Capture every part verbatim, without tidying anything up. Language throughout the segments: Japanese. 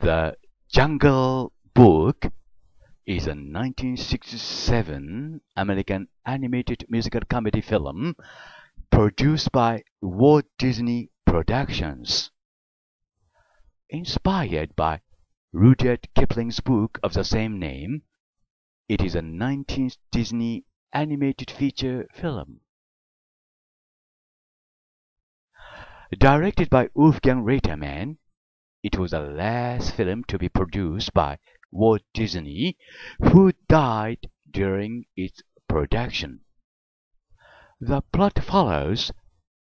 The Jungle Book is a nineteen sixty-seven American animated musical comedy film produced by Walt Disney Productions. Inspired by Rudyard Kipling's book of the same name, it is a nineteenth Disney animated feature film. Directed by Wolfgang Reitherman, it was the last film to be produced by Walt Disney, who died during its production. The plot follows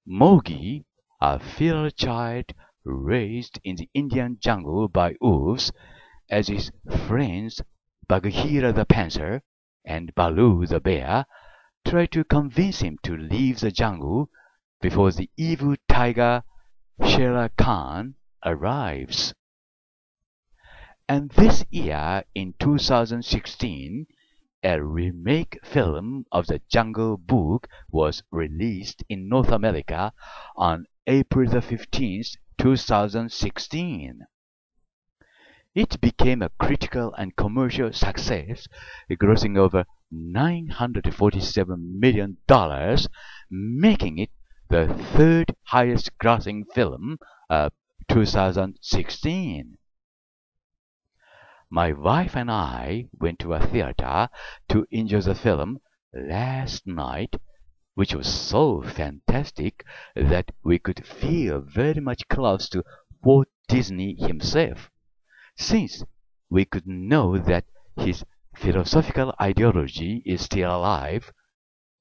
Mowgli, a feral child raised in the Indian jungle by wolves, as his friends Bagheera the panther and Baloo the bear try to convince him to leave the jungle before the evil tiger Shere Khan arrives. And this year, in two thousand sixteen, a remake film of The Jungle Book was released in North America on April the fifteenth, two thousand sixteen. It became a critical and commercial success, grossing over nine hundred forty-seven million dollars, making it the third highest grossing film of two thousand sixteen. My wife and I went to a theater to enjoy the film last night, which was so fantastic that we could feel very much close to Walt Disney himself, since we could know that his philosophical ideology is still alive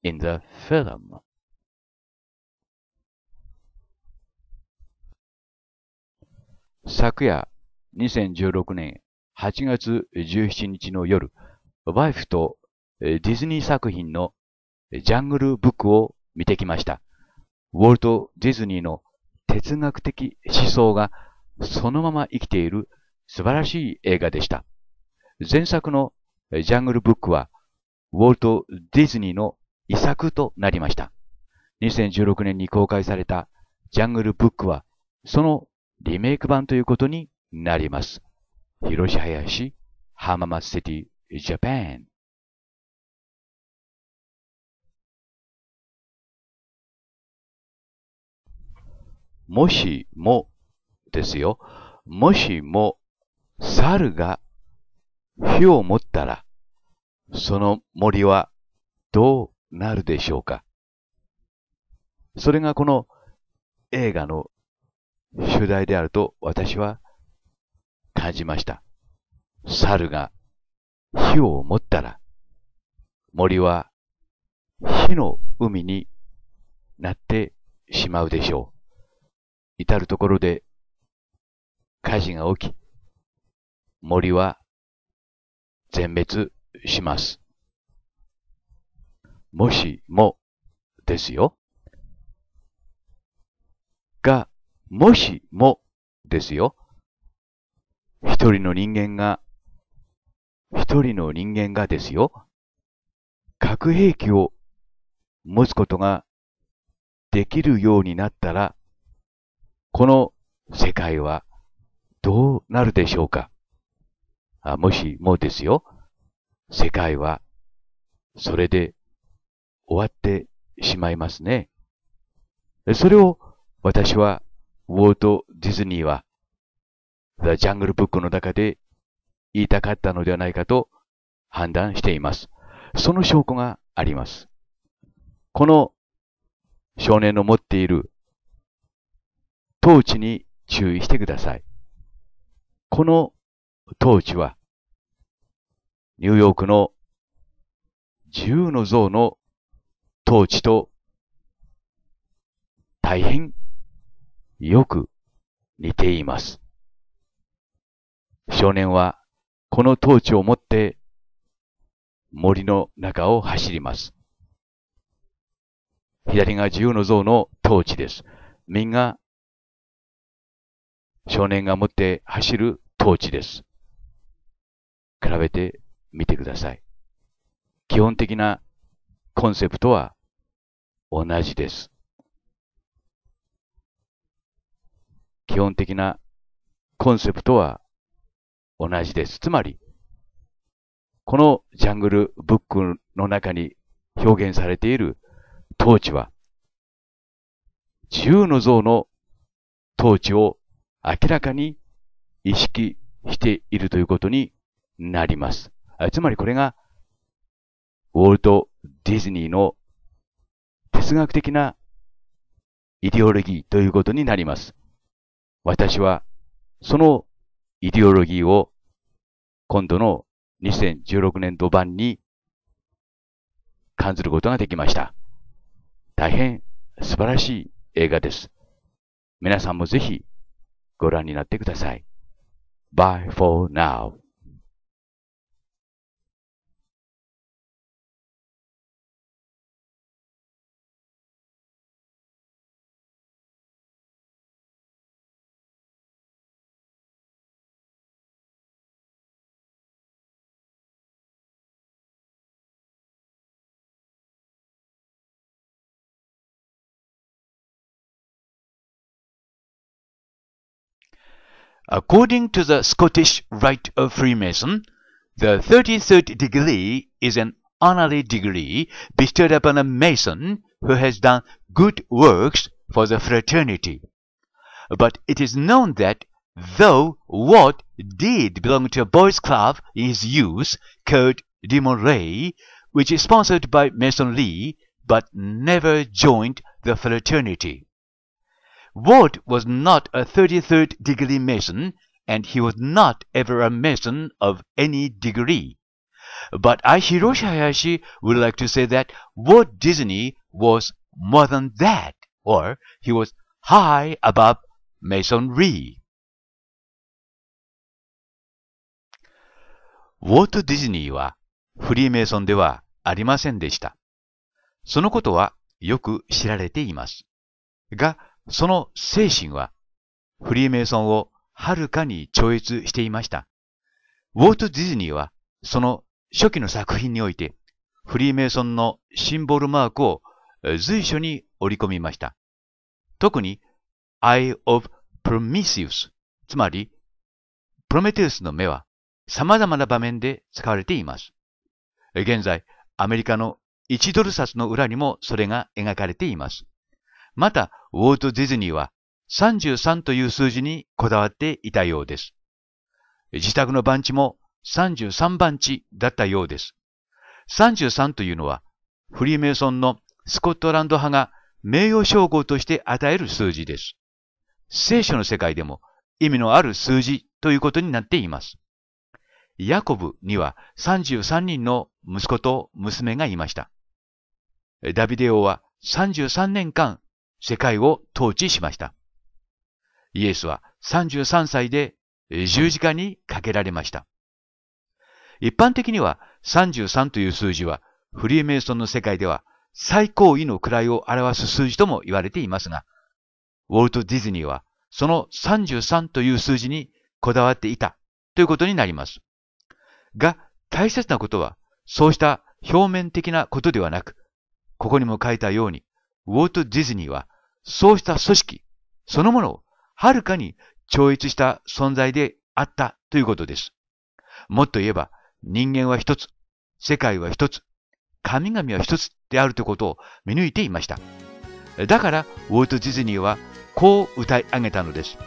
in the film.昨夜にせんじゅうろくねんはちがつじゅうしちにちの夜、ワイフとディズニー作品のジャングルブックを見てきました。ウォルト・ディズニーの哲学的思想がそのまま生きている素晴らしい映画でした。前作のジャングルブックはウォルト・ディズニーの遺作となりました。にせんじゅうろくねんに公開されたジャングルブックはそのリメイク版ということになります。Hiroshi Hayashi, Hamamatsu City, Japan. もしもですよ。もしも猿が火を持ったら、その森はどうなるでしょうか。それがこの映画の主題であると私は感じました。猿が火を持ったら、森は火の海になってしまうでしょう。至るところで火事が起き、森は全滅します。もしもですよ。が、もしもですよ。一人の人間が、一人の人間がですよ、核兵器を持つことができるようになったら、この世界はどうなるでしょうか。あ、もしもですよ、世界はそれで終わってしまいますね。それを私は、ウォルト・ディズニーは、The Jungle Book の中で言いたかったのではないかと判断しています。その証拠があります。この少年の持っているトーチに注意してください。このトーチはニューヨークの銃の像のトーチと大変よく似ています。少年はこのトーチを持って森の中を走ります。左が銃の像のトーチです。右が少年が持って走るトーチです。比べてみてください。基本的なコンセプトは同じです。基本的なコンセプトは同じです。つまり、このジャングルブックの中に表現されている統治は、自由の像の統治を明らかに意識しているということになります。つまりこれが、ウォルト・ディズニーの哲学的なイデオロギーということになります。私は、そのイデオロギーを今度のにせんじゅうろくねんど版に感じることができました。大変素晴らしい映画です。皆さんもぜひご覧になってください。Bye for now. According to the Scottish rite of Freemason, the thirty-third degree is an honorary degree bestowed upon a Mason who has done good works for the fraternity. But it is known that, though Walt did belong to a boys' club in his youth called DeMolay, which is sponsored by Masonry, but never joined the fraternity. Walt was not a thirty-third degree Mason, and he was not ever a Mason of any degree. But I, Hiroshi Hayashi, would like to say that Walt Disney was more than that, or he was high above Masonry. Walt Disney はフリーメイソンではありませんでした。そのことはよく知られています。が、その精神はフリーメイソンをはるかに超越していました。ウォルト・ディズニーはその初期の作品においてフリーメイソンのシンボルマークを随所に織り込みました。特に Eye of Prometheus、つまりプロメテウスの目は様々な場面で使われています。現在、アメリカのいちドルさつの裏にもそれが描かれています。また、ウォルト・ディズニーはさんじゅうさんという数字にこだわっていたようです。自宅の番地もさんじゅうさんばんちだったようです。さんじゅうさんというのは、フリーメイソンのスコットランド派が名誉称号として与える数字です。聖書の世界でも意味のある数字ということになっています。ヤコブにはさんじゅうさんにんの息子と娘がいました。ダビデ王はさんじゅうさんねんかん、世界を統治しました。イエスはさんじゅうさんさいで十字架にかけられました。一般的にはさんじゅうさんという数字はフリーメイソンの世界では最高位の位を表す数字とも言われていますが、ウォルト・ディズニーはそのさんじゅうさんという数字にこだわっていたということになります。が、大切なことはそうした表面的なことではなく、ここにも書いたように、ウォルト・ディズニーはそうした組織そのものをはるかに超越した存在であったということです。もっと言えば人間は一つ、世界は一つ、神々は一つであるということを見抜いていました。だからウォルト・ディズニーはこう歌い上げたのです。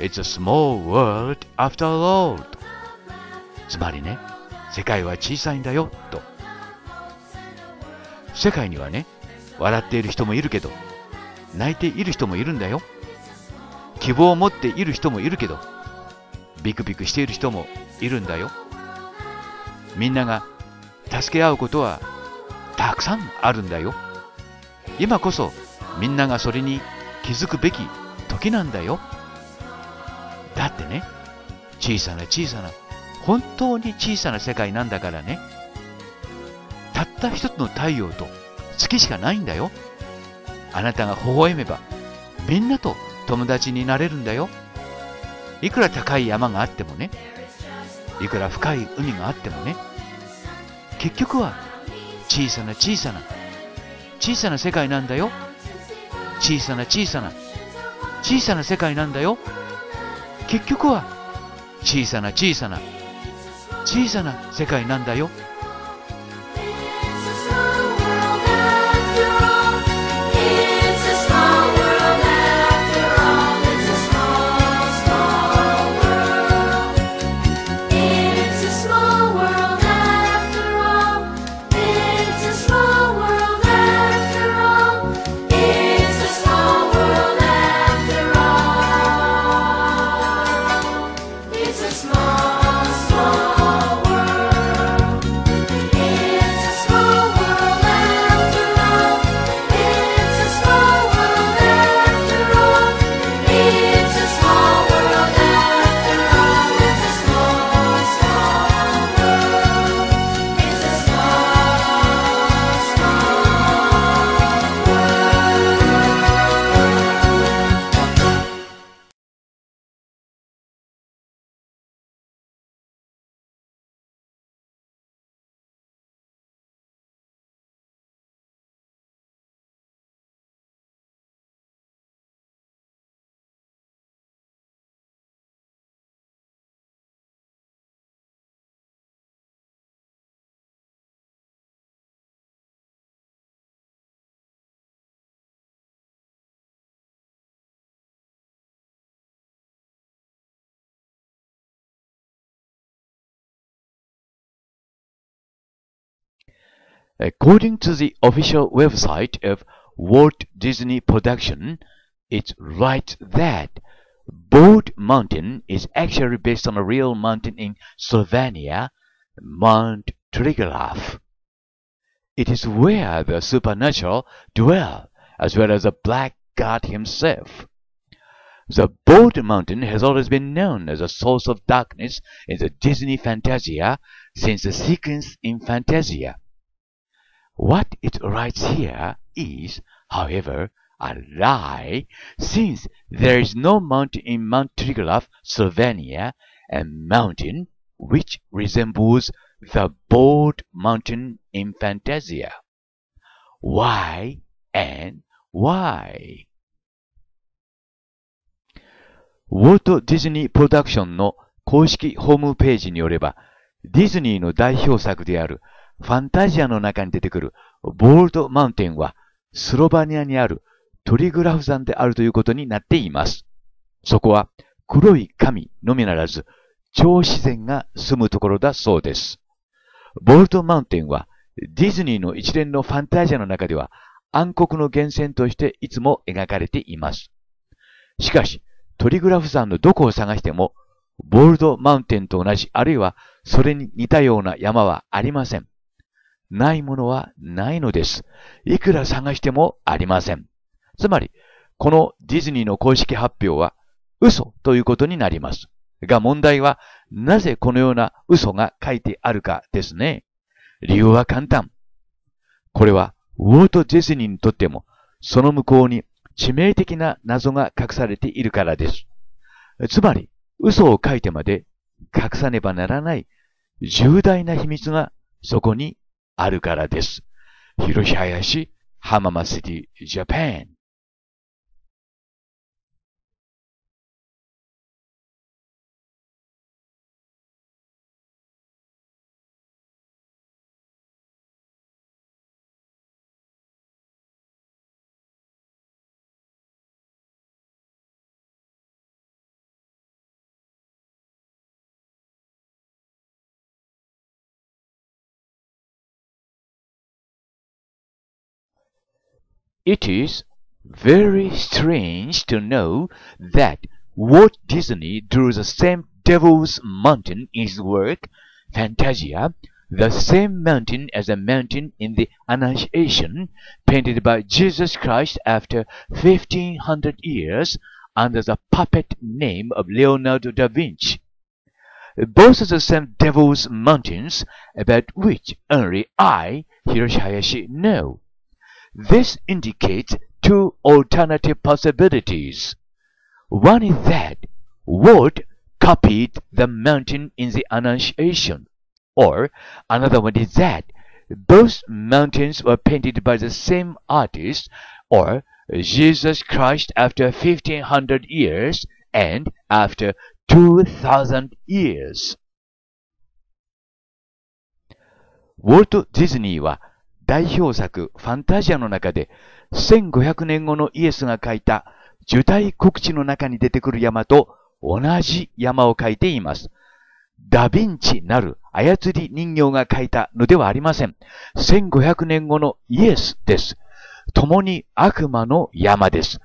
It's a small world after all. つまりね、世界は小さいんだよと。世界にはね、笑っている人もいるけど、泣いている人もいるんだよ。希望を持っている人もいるけど、ビクビクしている人もいるんだよ。みんなが助け合うことはたくさんあるんだよ。今こそみんながそれに気づくべき時なんだよ。だってね、小さな小さな、本当に小さな世界なんだからね。たった一つの太陽と月しかないんだよ。あなたが微笑めばみんなと友達になれるんだよ。いくら高い山があってもね、いくら深い海があってもね、結局は小さな小さな小さな世界なんだよ。小さな小さな小さな世界なんだよ。結局は小さな小さな小さな世界なんだよ。According to the official website of Walt Disney Production, it's right that Bald Mountain is actually based on a real mountain in Slovenia, Mount Triglav. It is where the supernatural dwell, as well as the black god himself. The Bald Mountain has always been known as a source of darkness in the Disney Fantasia since the sequence in Fantasia. What it writes here is, however, a lie, since there is no mountain in Mount Triglav, Slovenia, a mountain which resembles the Bald Mountain in Fantasia. Why and why? Walt Disney Production の公式ホームページによれば、ディズニーの代表作であるファンタジアの中に出てくるボールマウンテンはスロバニアにあるトリグラフ山であるということになっています。そこは黒い神のみならず超自然が住むところだそうです。ボールマウンテンはディズニーの一連のファンタジアの中では暗黒の源泉としていつも描かれています。しかしトリグラフ山のどこを探してもボールマウンテンと同じあるいはそれに似たような山はありません。ないものはないのです。いくら探してもありません。つまり、このディズニーの公式発表は嘘ということになります。が問題は、なぜこのような嘘が書いてあるかですね。理由は簡単。これは、ウォルト・ディズニーにとっても、その向こうに致命的な謎が隠されているからです。つまり、嘘を書いてまで隠さねばならない重大な秘密がそこにあるからです。Hiroshi Hayashi, Hamamatsu City, Japan。It is very strange to know that Walt Disney drew the same Devil's Mountain in his work, Fantasia, the same mountain as the mountain in the Annunciation, painted by Jesus Christ after fifteen hundred years under the puppet name of Leonardo da Vinci. Both are the same Devil's Mountains, about which only I, Hiroshi Hayashi, know. This indicates two alternative possibilities. One is that Walt copied the mountain in the Annunciation, or another one is that both mountains were painted by the same artist, or Jesus Christ after fifteen hundred years and after two thousand years。 ウォルト・ディズニーは代表作ファンタジアの中でせんごひゃくねんごのイエスが描いた受胎告知の中に出てくる山と同じ山を描いています。ダ・ヴィンチなる操り人形が描いたのではありません。せんごひゃくねんごのイエスです。共に悪魔の山です。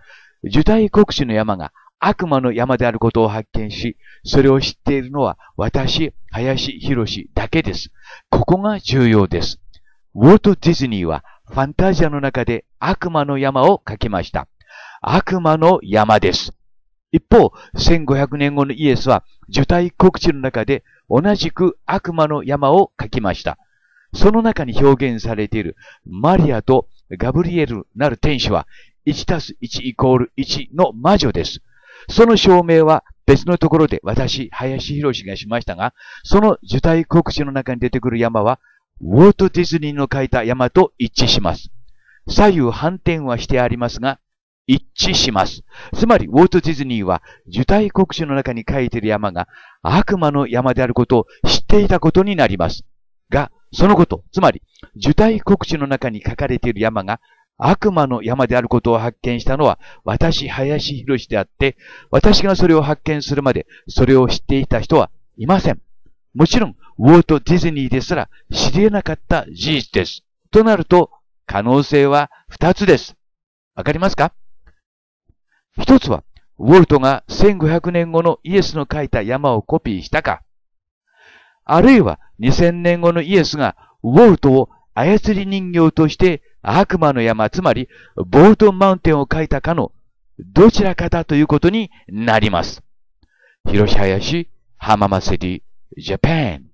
受胎告知の山が悪魔の山であることを発見し、それを知っているのは私、林博だけです。ここが重要です。ウォルト・ディズニーはファンタジアの中で悪魔の山を描きました。悪魔の山です。一方、せんごひゃくねんごのイエスは受胎告知の中で同じく悪魔の山を描きました。その中に表現されているマリアとガブリエルなる天使は いちたすいちイコールいち の魔女です。その証明は別のところで私、林博がしましたが、その受胎告知の中に出てくる山は、ウォルト・ディズニーの描いた山と一致します。左右反転はしてありますが、一致します。つまり、ウォルト・ディズニーは受胎告知の中に描いている山が悪魔の山であることを知っていたことになります。が、そのこと、つまり、受胎告知の中に書かれている山が、悪魔の山であることを発見したのは私、林博であって、私がそれを発見するまでそれを知っていた人はいません。もちろん、ウォルト・ディズニーですら知り得なかった事実です。となると、可能性はふたつです。わかりますか？ひとつは、ウォルトがせんごひゃくねんごのイエスの描いた山をコピーしたか、あるいはにせんねんごのイエスがウォルトを操り人形として悪魔の山、つまり、ボードマウンテンを描いたかの、どちらかだということになります。Hiroshi Hayashi、Hamamatsu City、Japan。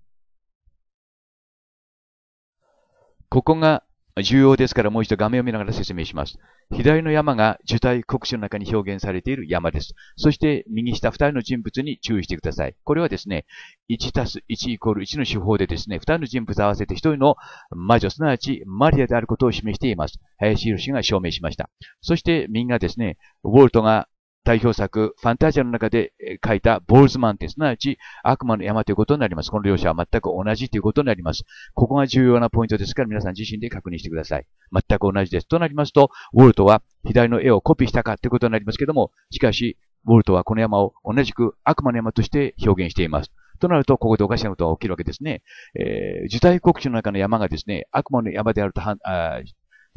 ここが重要ですから、もう一度画面を見ながら説明します。左の山が受胎告知の中に表現されている山です。そして、右下ふたりの人物に注意してください。これはですね、いちたすいちイコールいちの手法でですね、ふたりの人物合わせてひとりの魔女、すなわちマリアであることを示しています。林博が証明しました。そして、右がですね、ウォルトが代表作、ファンタジアの中で書いたボールズマウンテン、すなわち悪魔の山ということになります。この両者は全く同じということになります。ここが重要なポイントですから皆さん自身で確認してください。全く同じです。となりますと、ウォルトは左の絵をコピーしたかということになりますけども、しかし、ウォルトはこの山を同じく悪魔の山として表現しています。となると、ここでおかしなことが起きるわけですね。えー、受胎告知の中の山がですね、悪魔の山であると判、あ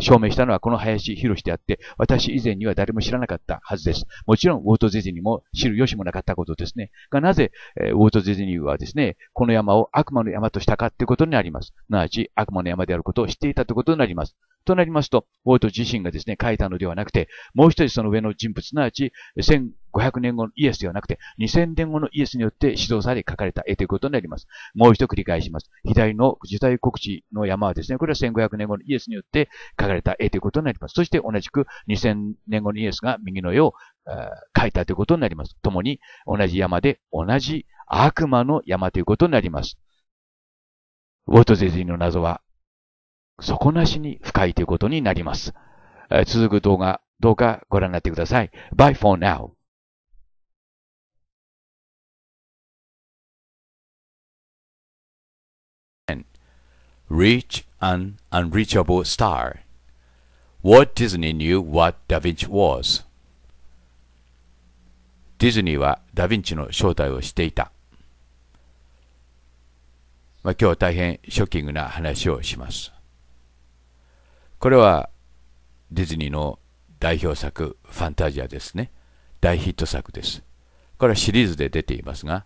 証明したのはこの林博であって、私以前には誰も知らなかったはずです。もちろん、ウォルト・ディズニーも知る由もなかったことですね。が、なぜ、えー、ウォルト・ディズニーはですね、この山を悪魔の山としたかということになります。なわち、悪魔の山であることを知っていたということになります。となりますと、ウォルト自身がですね、書いたのではなくて、もう一人その上の人物、すなわち、せんごひゃくねんごのイエスではなくて、にせんねんごのイエスによって指導され書かれた絵ということになります。もう一度繰り返します。左の受胎告知の山はですね、これはせんごひゃくねんごのイエスによって書かれた絵ということになります。そして同じくにせんねんごのイエスが右の絵を描いたということになります。共に同じ山で同じ悪魔の山ということになります。ウォルト・ディズニーの謎は、底なしに深いということになります。続く動画、どうかご覧になってください。Bye for now. Reach an unreachable star. Walt Disney knew what Da Vinci was. ディズニーはダ・ヴィンチの正体を知っていた。まあ、今日は大変ショッキングな話をします。これはディズニーの代表作ファンタジアですね。大ヒット作です。これはシリーズで出ていますが、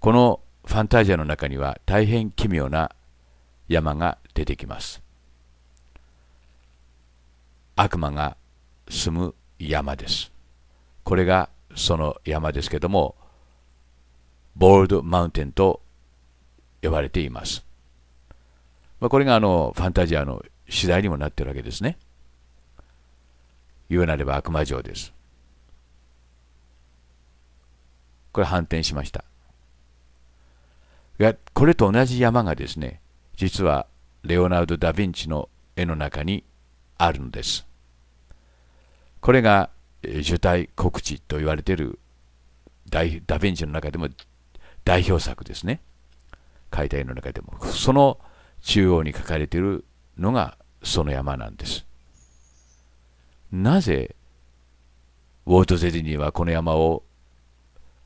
このファンタジアの中には大変奇妙な山が出てきます。悪魔が住む山です。これがその山ですけども、ボールマウンテンと呼ばれています。まあ、これがあのファンタジアの次第にもなっているわけですね。言うなれば悪魔城です。これ反転しました。が、これと同じ山がですね、実はレオナルド・ダ・ヴィンチの絵の中にあるのです。これが受胎告知と言われている大ダ・ヴィンチの中でも代表作ですね。解体の中でも。その中央に書かれているのがその山なんです。なぜウォルト・ディズニーはこの山を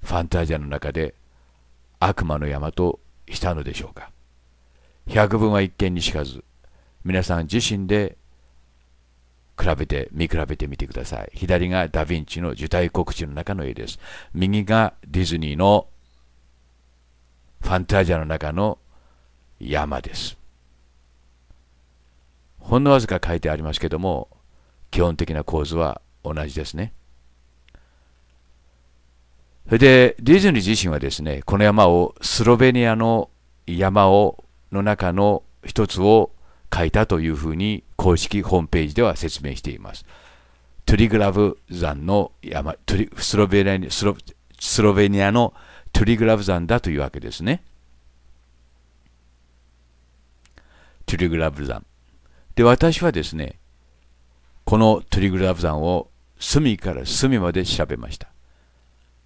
ファンタジアの中で悪魔の山としたのでしょうか。百聞は一見にしかず、皆さん自身で比べて見比べてみてください。左がダ・ヴィンチの受胎告知の中の絵です。右がディズニーのファンタジアの中の山です。ほんのわずか書いてありますけども、基本的な構図は同じですね。それでディズニー自身はですね、この山をスロベニアの山をの中の一つを書いたというふうに公式ホームページでは説明しています。トリグラブ山の山、スロベニア、スロ、スロベニアのトリグラブ山だというわけですね。トリグラブ山。で、私はですね、このトリグラブ山を隅から隅まで調べました。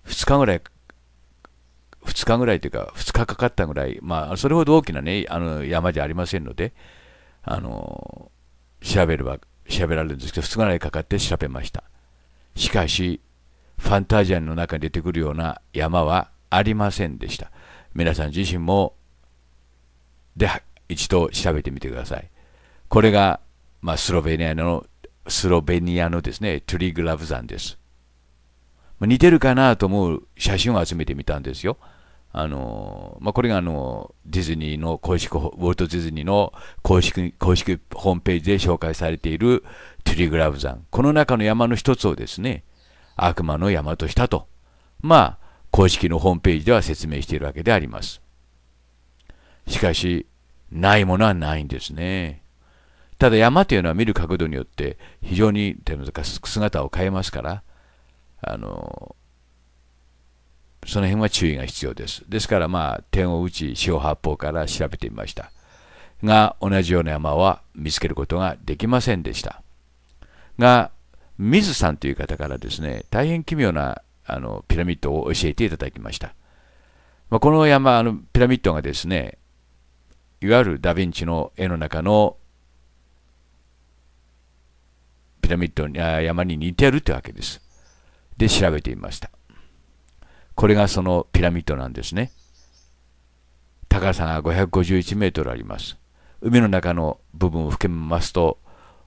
ふつかぐらい、ふつかぐらいというか、ふつかかかったぐらい、まあ、それほど大きなね、あの山じゃありませんので、あの、調べれば、調べられるんですけど、ふつかぐらいかかって調べました。しかし、ファンタジアの中に出てくるような山はありませんでした。皆さん自身も、で、一度調べてみてください。これが、まあ、スロベニアの、スロベニアのですね、トゥリグラブ山です。似てるかなと思う写真を集めてみたんですよ。あのまあ、これがあのディズニーの公式、ウォルト・ディズニーの公式、公式ホームページで紹介されているトゥリグラブ山。この中の山の一つをですね、悪魔の山としたと、まあ、公式のホームページでは説明しているわけであります。しかし、ないものはないんですね。ただ山というのは見る角度によって非常に姿を変えますから、あのその辺は注意が必要です。ですから、まあ、点を打ち、四方八方から調べてみました。が、同じような山は見つけることができませんでした。が、水さんという方からですね、大変奇妙なあのピラミッドを教えていただきました。まあ、この山、あのピラミッドがですね、いわゆるダ・ヴィンチの絵の中のピラミッドに、山に似てるというわけです。で、調べてみました。これがそのピラミッドなんですね。高さがごひゃくごじゅういちメートルあります。海の中の部分を含めますと、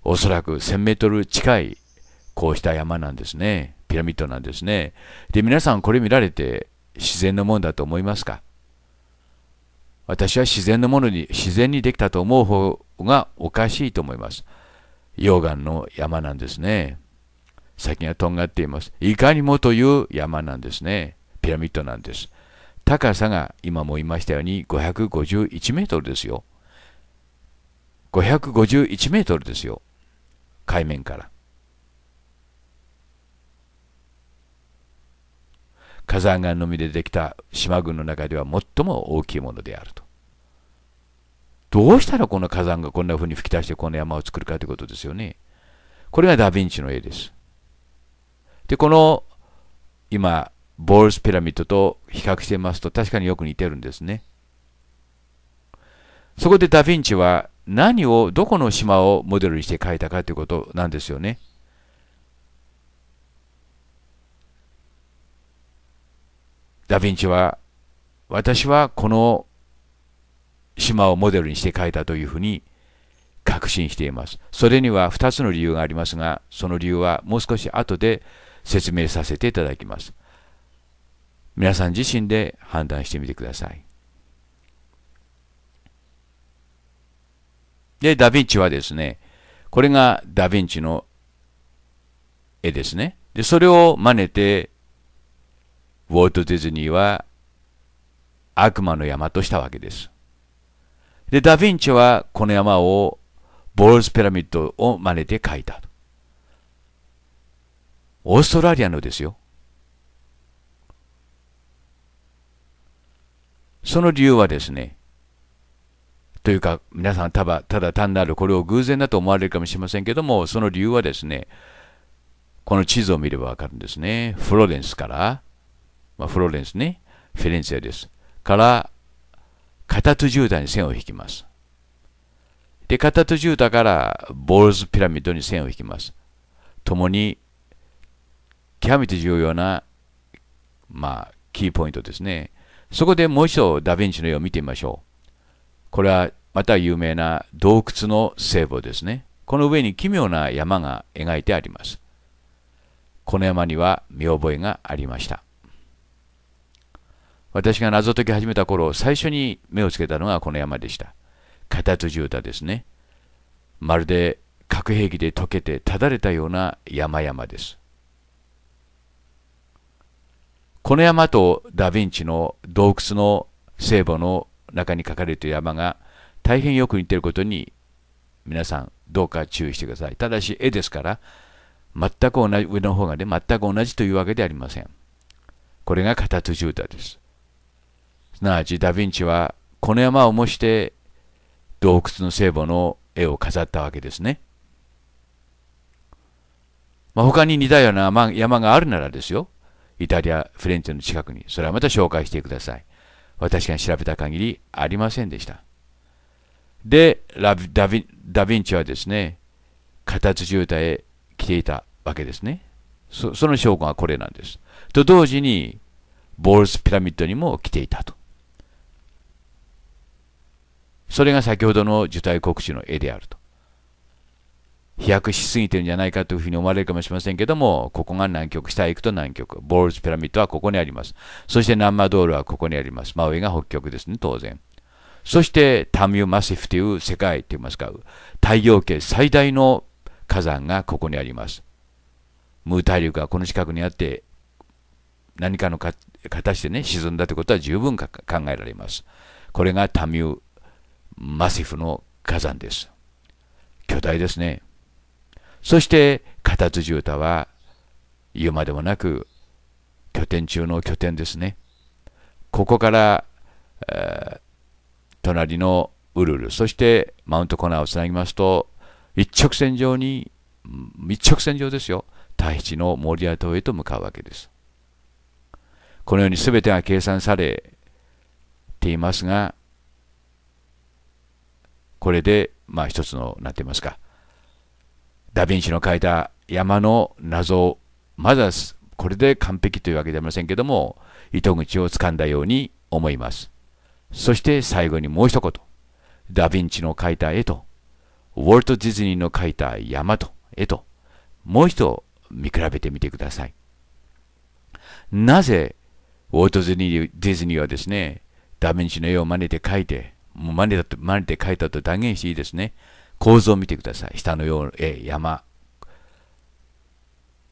おそらくせんメートル近い、こうした山なんですね。ピラミッドなんですね。で、皆さんこれ見られて自然のものだと思いますか？私は自然のものに、自然にできたと思う方がおかしいと思います。溶岩の山なんですね。先がとんがっています。いかにもという山なんですね。ピラミッドなんです。高さが今も言いましたようにごひゃくごじゅういちメートルですよ。ごひゃくごじゅういちメートルですよ。海面から。火山岩のみでできた島群の中では最も大きいものであると。どうしたらこの火山がこんな風に吹き出してこの山を作るかということですよね。これがダ・ヴィンチの絵です。で、この今、ボールスピラミッドと比較していますと確かによく似てるんですね。そこでダ・ヴィンチは何を、どこの島をモデルにして描いたかということなんですよね。ダ・ヴィンチは、私はこの島をモデルにして描いたというふうに確信しています。それにはふたつの理由がありますが、その理由はもう少し後で説明させていただきます。皆さん自身で判断してみてください。で、ダ・ヴィンチはですね、これがダ・ヴィンチの絵ですね。で、それを真似て、ウォルト・ディズニーは悪魔の山としたわけです。で、ダ・ヴィンチはこの山をボールズピラミッドを真似て描いた。オーストラリアのですよ。その理由はですね、というか皆さんただ、ただ単なるこれを偶然だと思われるかもしれませんけども、その理由はですね、この地図を見ればわかるんですね。フロレンスからまあ、フローレンスね、フィレンツェです。から、カタトゥジュータに線を引きます。で、カタトゥジュータからボールズピラミッドに線を引きます。ともに、極めて重要な、まあ、キーポイントですね。そこでもう一度ダ・ヴィンチの絵を見てみましょう。これはまた有名な洞窟の聖母ですね。この上に奇妙な山が描いてあります。この山には見覚えがありました。私が謎解き始めた頃、最初に目をつけたのがこの山でした。カタトゥジュータですね。まるで核兵器で溶けてただれたような山々です。この山とダ・ヴィンチの洞窟の聖母の中に書かれている山が大変よく似ていることに皆さんどうか注意してください。ただし絵ですから全く同じ、上の方がね、全く同じというわけではありません。これがカタトゥジュータです。すなわちダ・ヴィンチはこの山を模して洞窟の聖母の絵を飾ったわけですね。まあ、他に似たような山があるならですよ。イタリア、フィレンツェの近くに、それはまた紹介してください。私が調べた限りありませんでした。で、ダ・ヴィンチはですね、カタトゥジュータへ来ていたわけですね。そ, その証拠がこれなんです。と同時に、ボールズピラミッドにも来ていたと。それが先ほどの受胎告知の絵であると。飛躍しすぎてるんじゃないかというふうに思われるかもしれませんけども、ここが南極、下へ行くと南極、ボールズピラミッドはここにあります。そしてナンマドールはここにあります。真上が北極ですね、当然。そしてタミューマシフという世界といいますか、太陽系最大の火山がここにあります。ムー大陸がこの近くにあって、何かのか形でね、沈んだということは十分か考えられます。これがタミューマシフの火山です。巨大ですね。そして、カタトゥジュータは、言うまでもなく、拠点中の拠点ですね。ここから、えー、隣のウルル、そしてマウントコナーをつなぎますと、一直線上に、一直線上ですよ、タヒチのモリア島へと向かうわけです。このように全てが計算されていますが、これで、まあ一つの、なんて言いますか、ダ・ヴィンチの描いた山の謎を、まだこれで完璧というわけではありませんけども、糸口をつかんだように思います。そして最後にもう一言。ダ・ヴィンチの描いた絵と、ウォルト・ディズニーの描いた山と絵と、もう一度見比べてみてください。なぜ、ウォルト・ディズニーはですね、ダ・ヴィンチの絵を真似て描いて、もう真似だと、真似て描いたと断言していいですね。構図を見てください。下のような絵、山。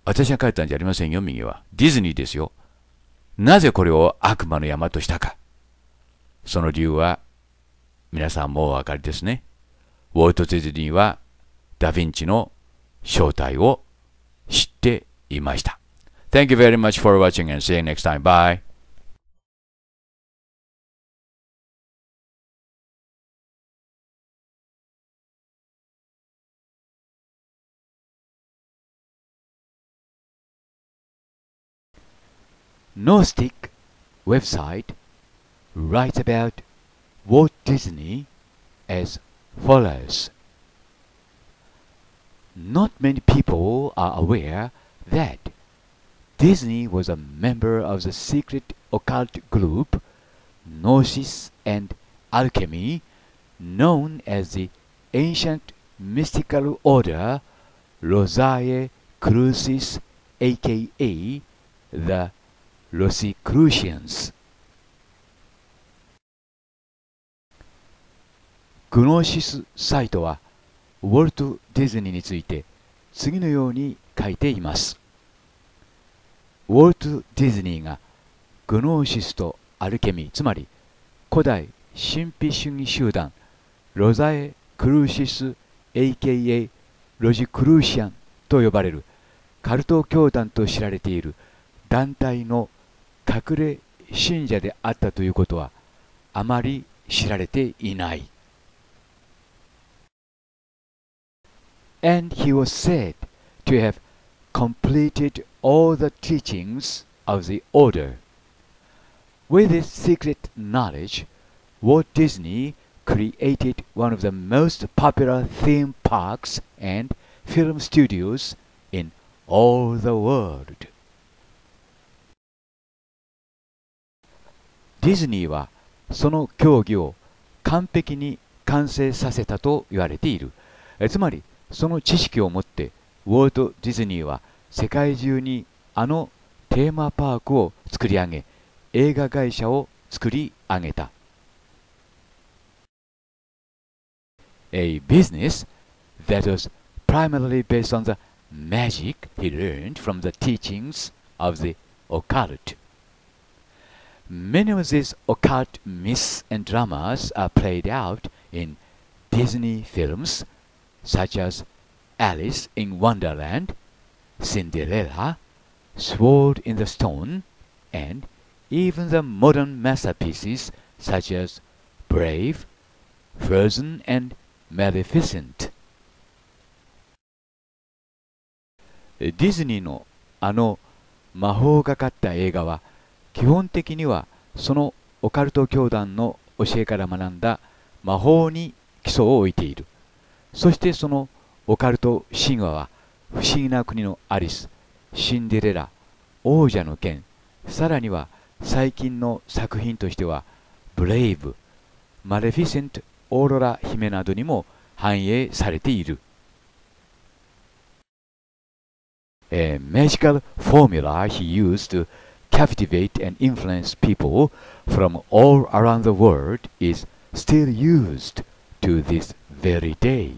私が描いたんじゃありませんよ、右は。ディズニーですよ。なぜこれを悪魔の山としたか。その理由は、皆さんもお分かりですね。ウォルト・ディズニーは、ダ・ヴィンチの正体を知っていました。Thank you very much for watching and see you next time. Bye. Gnostic website writes about Walt Disney as follows. Not many people are aware that Disney was a member of the secret occult group Gnosis and Alchemy, known as the Ancient Mystical Order Rosae Crucis, aka the Rosicrucians. Gnosis サイトはウォルト・ディズニーについて次のように書いています。ウォルト・ディズニーがグノーシスとアルケミー、つまり古代神秘主義集団ロザエ・クルーシス エーケーエー ロジクルーシアンと呼ばれるカルト教団と知られている団体の隠れ信者であったということはあまり知られていない。And he was said to have completed all the teachings of the order, With this secret knowledge, Walt Disney created one of the most popular theme parks and film studios in all the world. Disney はその競技を完璧に完成させたと言われている。つまりその知識を持ってウォルト・ディズニーは世界中にあのテーマパークを作り上げ、映画会社を作り上げた。A business that was primarily based on the magic he learned from the teachings of the occult. Many of these occult myths and dramas are played out in Disney films such as Alice in Wonderland, Cinderella, Sword in the Stone, and even the modern masterpieces such as Brave, Frozen, and Maleficent. Disney のあの魔法がかった映画は基本的にはそのオカルト教団の教えから学んだ魔法に基礎を置いている。そしてそのオカルト神話は不思議な国のアリス、シンデレラ、王者の剣、さらには最近の作品としてはブレイブ、マレフィセント、オーロラ姫などにも反映されている。A magical formula he used to captivate and influence people from all around the world is still used to this very day.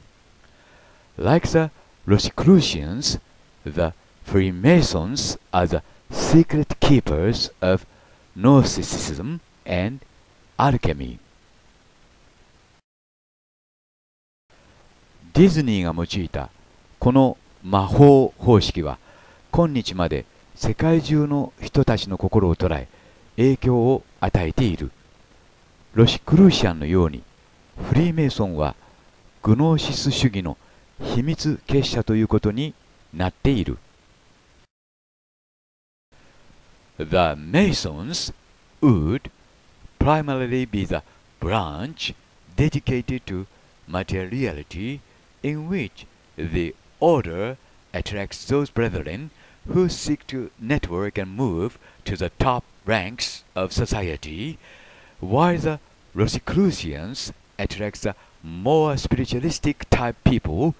Like the Rosicrucians, the Freemasons are the secret keepers of Gnosticism and Alchemy. ディズニーが用いたこの魔法方式は今日まで世界中の人たちの心を捉え影響を与えている。ロシクルーシアンのようにフリーメイソンはグノーシス主義の秘密結社ということになっている。The Masons would primarily be the branch dedicated to materiality in which the order attracts those brethren who seek to network and move to the top ranks of society, while the Rosicrucians attracts the more spiritualistic type people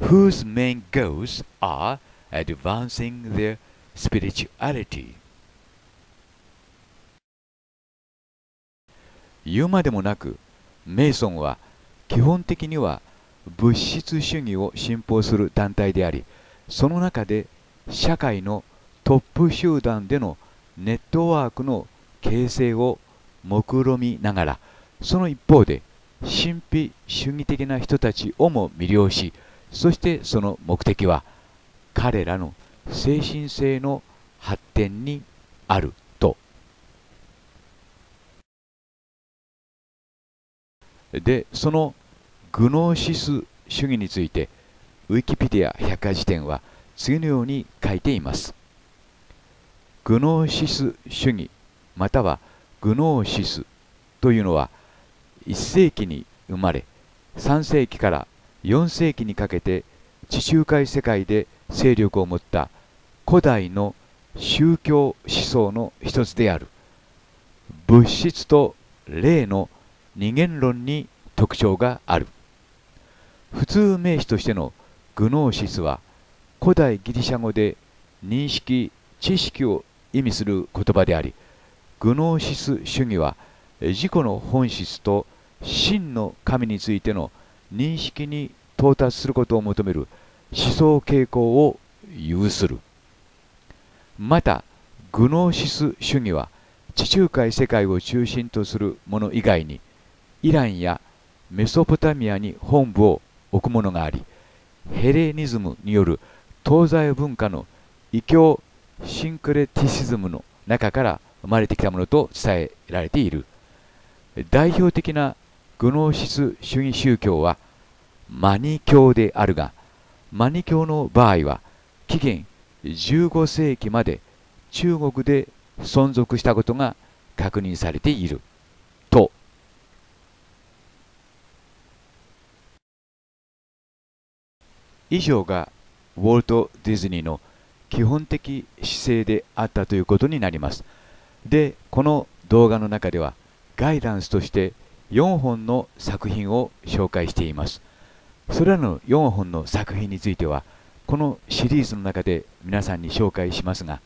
whose main goals are advancing their spirituality. 言うまでもなく、メイソンは基本的には物質主義を信奉する団体であり、その中で社会のトップ集団でのネットワークの形成を目論みながら、その一方で神秘主義的な人たちをも魅了し、そしてその目的は彼らの精神性の発展にあると。で、そのグノーシス主義についてウィキペディア百科事典は次のように書いています。グノーシス主義またはグノーシスというのはいっ世紀に生まれさん世紀からよん世紀にかけて地中海世界で勢力を持った古代の宗教思想の一つである。物質と霊の二元論に特徴がある。普通名詞としてのグノーシスは古代ギリシャ語で認識・知識を意味する言葉であり、グノーシス主義は自己の本質と真の神についての認識に到達することを求める思想傾向を有する。またグノーシス主義は地中海世界を中心とするもの以外にイランやメソポタミアに本部を置くものがあり、ヘレニズムによる東西文化の異教シンクレティシズムの中から生まれてきたものと伝えられている。代表的なグノーシス主義宗教はマニ教であるが、マニ教の場合は紀元じゅうご世紀まで中国で存続したことが確認されていると。以上がウォルト・ディズニーの基本的姿勢であったということになります。で、この動画の中ではガイダンスとしてよんほんの作品を紹介しています。それらのよんほんの作品についてはこのシリーズの中で皆さんに紹介しますが、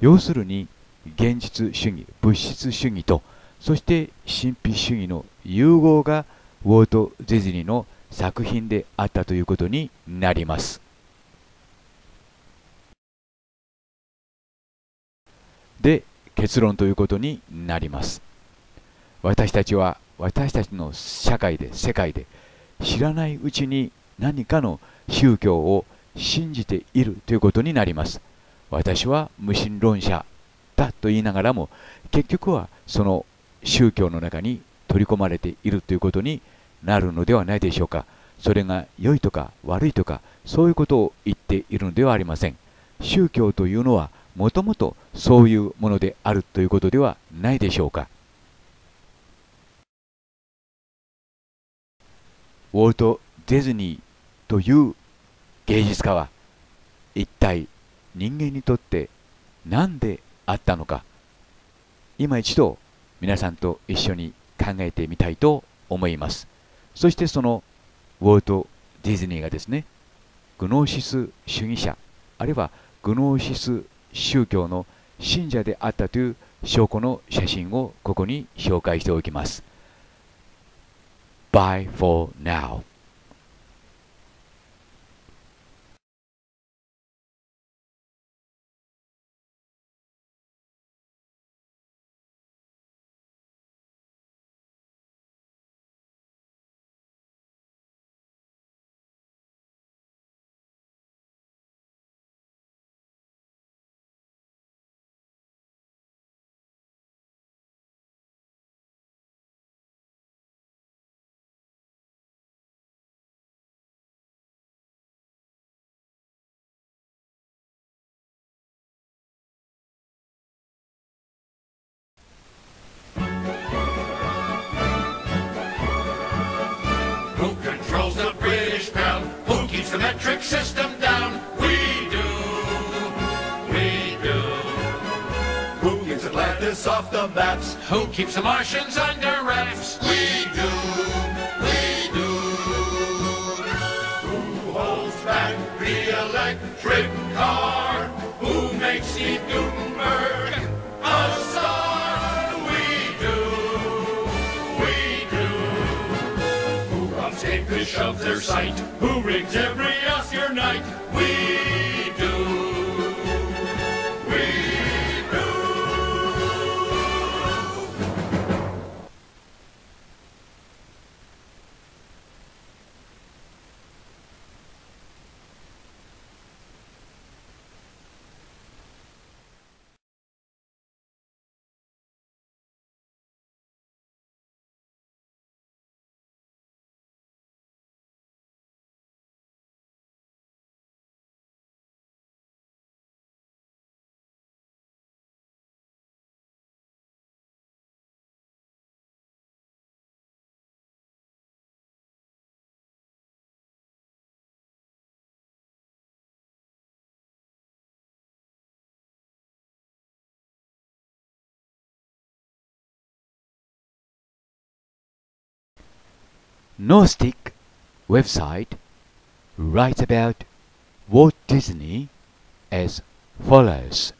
要するに現実主義、物質主義とそして神秘主義の融合がウォルト・ディズニーの作品であったということになります。で、結論ということになります。私たちは私たちの社会で世界で知らないうちに何かの宗教を信じているということになります。私は無神論者だと言いながらも結局はその宗教の中に取り込まれているということになるのではないでしょうか。それが良いとか悪いとかそういうことを言っているのではありません。宗教というのはもともとそういうものであるということではないでしょうか。ウォルト・ディズニーという芸術家は一体人間にとって何であったのか、今一度皆さんと一緒に考えてみたいと思います。そしてそのウォルト・ディズニーがですね、グノーシス主義者あるいはグノーシス宗教の信者であったという証拠の写真をここに紹介しておきます。Bye for now. The metric system down, we do, we do. Who keeps Atlantis off the maps? Who keeps the Martians under wraps? We do, we do. Who holds back the electric car? Who makes Steve Gutenberg a star? We do, we do. Who robs ape-fish of their sight? Who rigs every Oscar night? We do, we do. Gnostic website writes about Walt Disney as follows.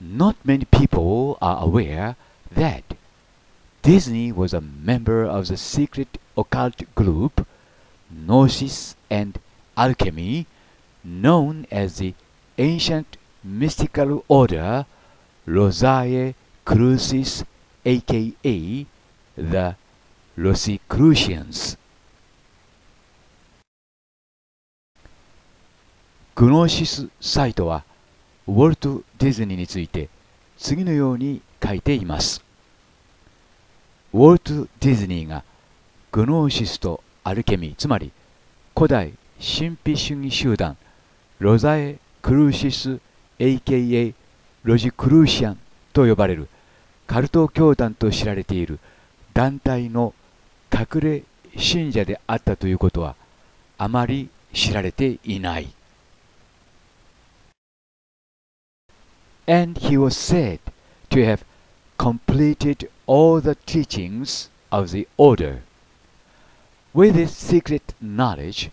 Not many people are aware that Disney was a member of the secret occult group Gnosis and Alchemy, known as the Ancient Mystical Order Rosae Crucis, aka the Rosicrucians.グノーシスサイトはウォルト・ディズニーについて次のように書いています。ウォルト・ディズニーがグノーシスとアルケミー、つまり古代神秘主義集団ロザエ・クルーシス エーケーエー ロジクルーシアンと呼ばれるカルト教団と知られている団体の隠れ信者であったということはあまり知られていない。And he was said to have completed all the teachings of the order. With this secret knowledge,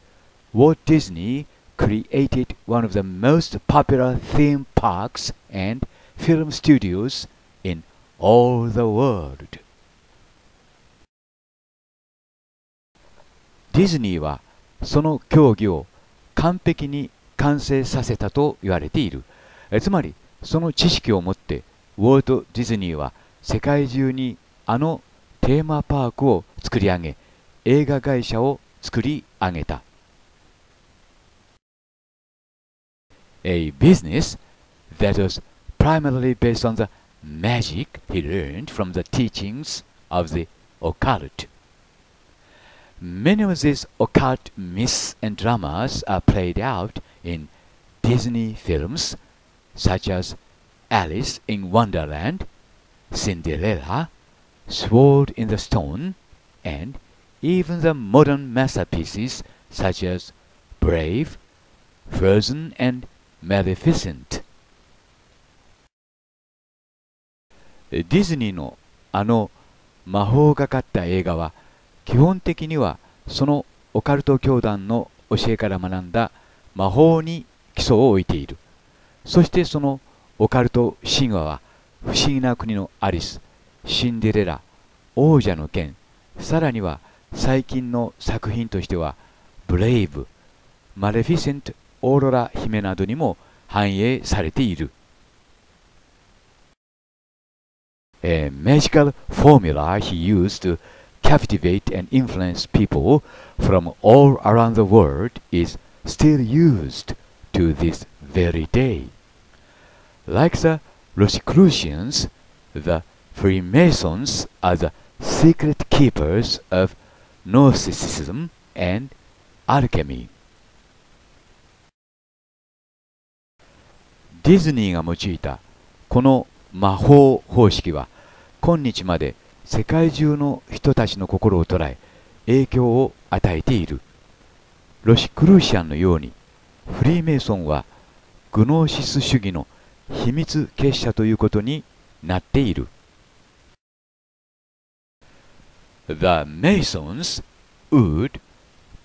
Walt Disney created one of the most popular theme parks and film studios in all the world. ディズニーはその教義を完璧に完成させたと言われている。つまりその知識をもってウォルト・ディズニーは世界中にあのテーマパークを作り上げ、映画会社を作り上げた。A business that was primarily based on the magic he learned from the teachings of the occult. Many of these occult myths and dramas are played out in Disney films such as Alice in Wonderland, Cinderella, Sword in the Stone, and even the modern masterpieces such as Brave, Frozen, and Maleficent. ディズニーのあの魔法がかった映画は基本的にはそのオカルト教団の教えから学んだ魔法に基礎を置いている。そしてそのオカルト神話は不思議な国のアリス、シンデレラ、王者の剣、さらには最近の作品としてはブレイブ、マレフィセント、オーロラ姫などにも反映されている。A magical formula he used to captivate and influence people from all around the world is still used to this very day. Like the Rosicrucians, the Freemasons are the secret keepers of Gnosticism and Alchemy. ディズニーが用いたこの魔法方式は今日まで世界中の人たちの心を捉え影響を与えている。ロシクルーシアンのようにフリーメイソンはグノーシス主義の秘密結社ということになっている。The Masons would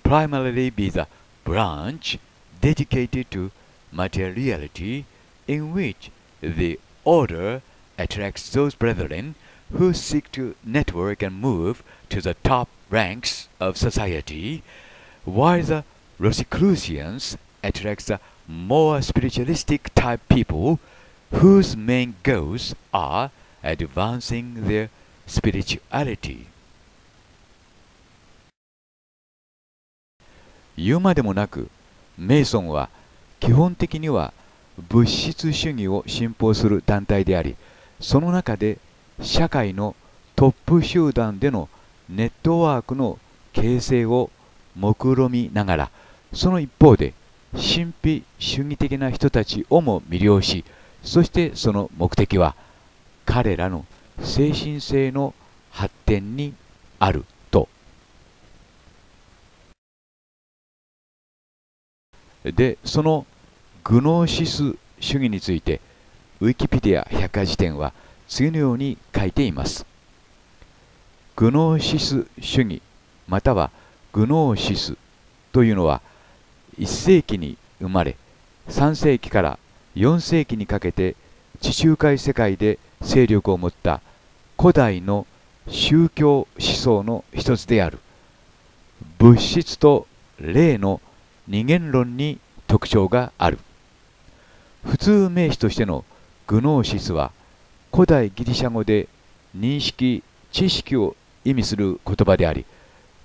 primarily be the branch dedicated to materiality in which the order attracts those brethren who seek to network and move to the top ranks of society, while the Rosicrucians attracts the more spiritualistic type people whose main goals are advancing their spirituality. 言うまでもなく、メイソンは基本的には物質主義を信奉する団体であり、その中で社会のトップ集団でのネットワークの形成を目論みながら、その一方で神秘主義的な人たちをも魅了し、そしてその目的は彼らの精神性の発展にあると。で、そのグノーシス主義についてウィキペディア百科事典は次のように書いています。グノーシス主義またはグノーシスというのはいっ世紀に生まれさん世紀からよん世紀にかけて地中海世界で勢力を持った古代の宗教思想の一つである。物質と霊の二元論に特徴がある。普通名詞としてのグノーシスは古代ギリシャ語で認識・知識を意味する言葉であり、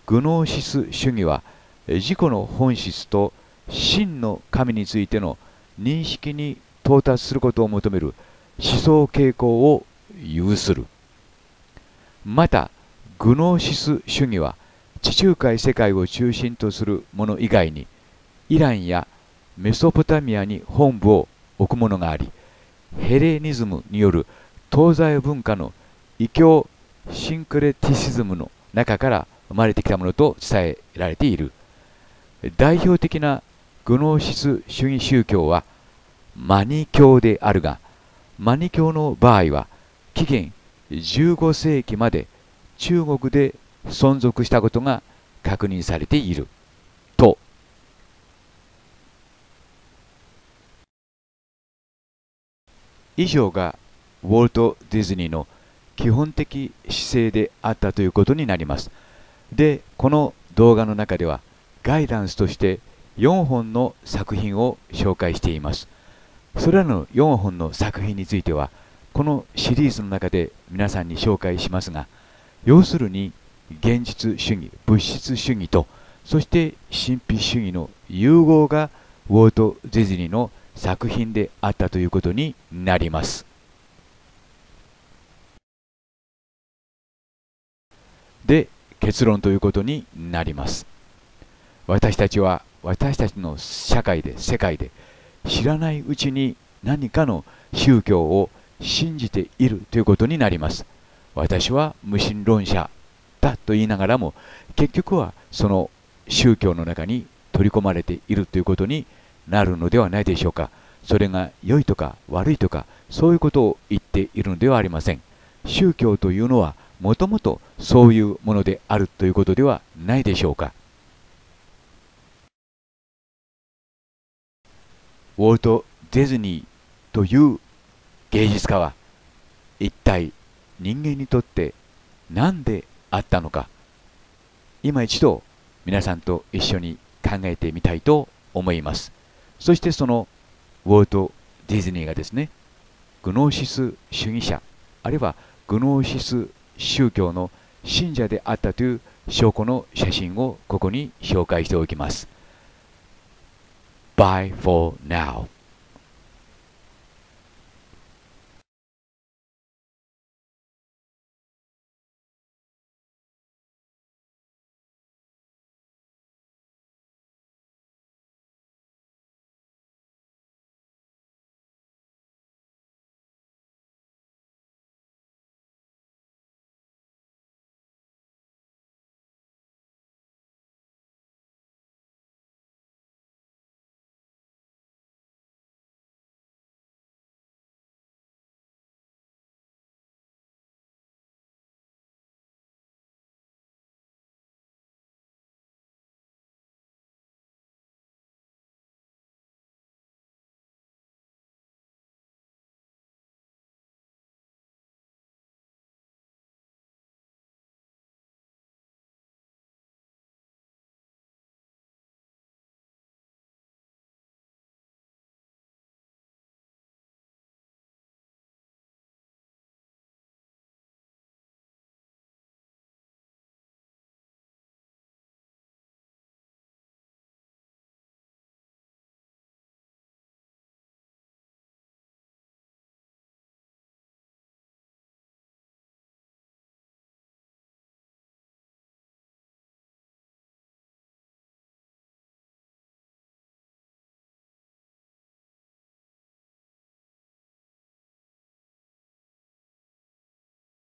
グノーシス主義は自己の本質と真の神についての認識に到達することを求める思想傾向を有する。またグノーシス主義は地中海世界を中心とするもの以外にイランやメソポタミアに本部を置くものがあり、ヘレニズムによる東西文化の異教シンクレティシズムの中から生まれてきたものと伝えられている。代表的なグノーシス主義宗教はマニ教であるが、マニ教の場合は紀元じゅうごせいきまで中国で存続したことが確認されていると。以上がウォルト・ディズニーの基本的姿勢であったということになります。で、この動画の中ではガイダンスとしてよんほんの作品を紹介しています。それらのよんほんの作品についてはこのシリーズの中で皆さんに紹介しますが、要するに現実主義、物質主義とそして神秘主義の融合がウォルト・ディズニーの作品であったということになります。で、結論ということになります。私たちは私たちの社会で世界で知らないうちに何かの宗教を信じているということになります。私は無神論者だと言いながらも結局はその宗教の中に取り込まれているということになるのではないでしょうか。それが良いとか悪いとかそういうことを言っているのではありません。宗教というのはもともとそういうものであるということではないでしょうか。ウォルト・ディズニーという芸術家は一体人間にとって何であったのか、今一度皆さんと一緒に考えてみたいと思います。そしてそのウォルト・ディズニーがですね、グノーシス主義者あるいはグノーシス宗教の信者であったという証拠の写真をここに紹介しておきます。Bye for now.